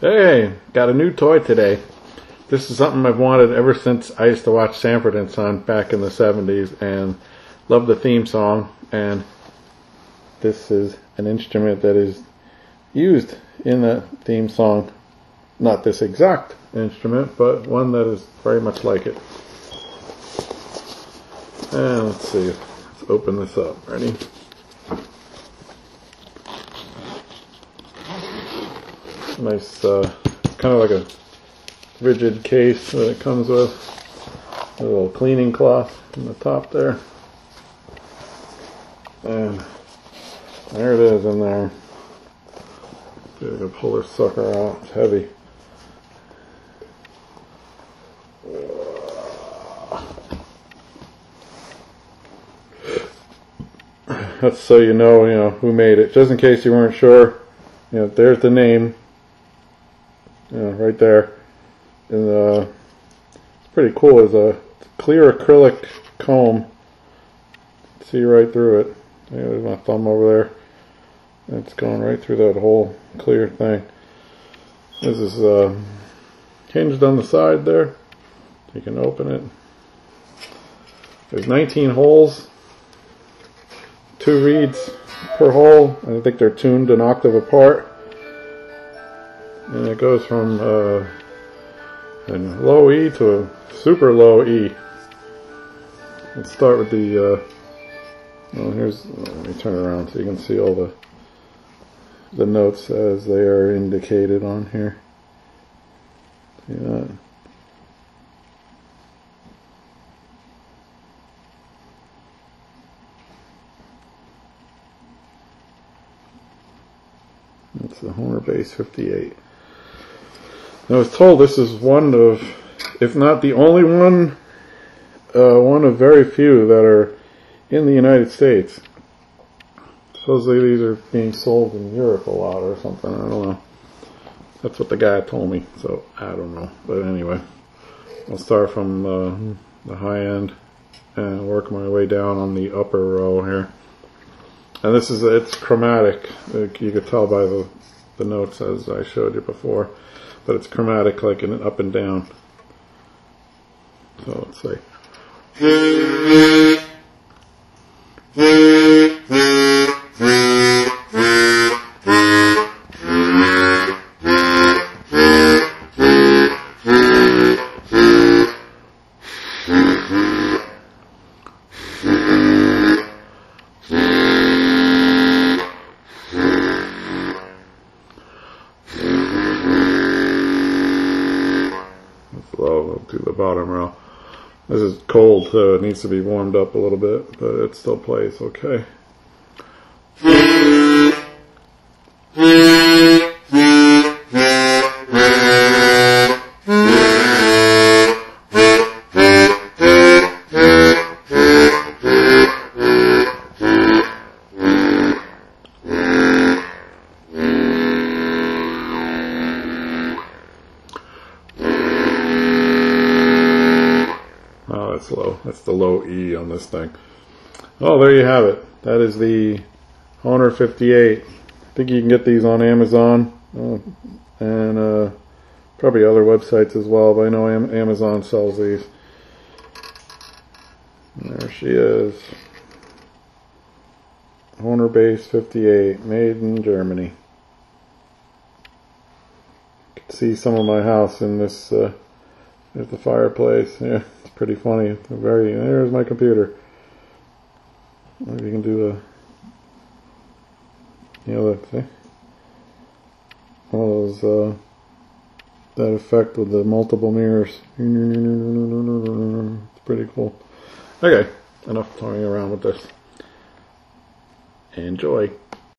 Hey, got a new toy today. This is something I've wanted ever since I used to watch Sanford and Son back in the 70s and loved the theme song, and this is an instrument that is used in the theme song. Not this exact instrument, but one that is very much like it. And let's see, let's open this up. Ready? Nice, kind of like a rigid case that it comes with. A little cleaning cloth on the top there. And there it is in there. I'm going to pull this sucker out. It's heavy. That's so you know who made it. Just in case you weren't sure, you know, there's the name. Yeah, right there. And it's pretty cool. It's a clear acrylic comb. See right through it. Yeah, there's my thumb over there. It's going right through that whole clear thing. This is hinged on the side there. You can open it. There's 19 holes. 2 reeds per hole. I think they're tuned an octave apart. And it goes from a low E to a super low E. Let's start with the, well, let me turn it around so you can see all the notes as they are indicated on here. See that? That's the Hohner Bass 58. I was told this is one of, if not the only one, one of very few that are in the United States. Supposedly these are being sold in Europe a lot or something, I don't know. That's what the guy told me, so I don't know. But anyway, I'll start from the high end and work my way down on the upper row here. And this is, it's chromatic. You could tell by the notes as I showed you before. But it's chromatic, like in an up and down. So let's see. Low to the bottom row. This is cold, so it needs to be warmed up a little bit, but it still plays okay. That's low. That's the low E on this thing. Oh, there you have it. That is the Hohner 58. I think you can get these on Amazon and probably other websites as well, but I know Amazon sells these. And there she is. Hohner Bass 58, made in Germany. You can see some of my house in this. There's the fireplace. Yeah, it's pretty funny. It's very. There's my computer. Maybe you can do the. Yeah, look, see. All those. That effect with the multiple mirrors. It's pretty cool. Okay, enough toying around with this. Enjoy.